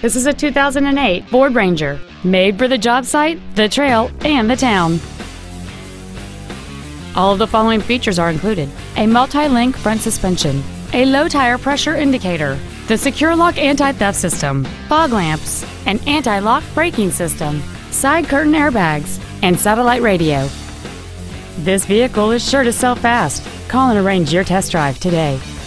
This is a 2008 Ford Ranger, made for the job site, the trail, and the town. All of the following features are included: a multi-link front suspension, a low tire pressure indicator, the secure lock anti-theft system, fog lamps, an anti-lock braking system, side curtain airbags, and satellite radio. This vehicle is sure to sell fast. Call and arrange your test drive today.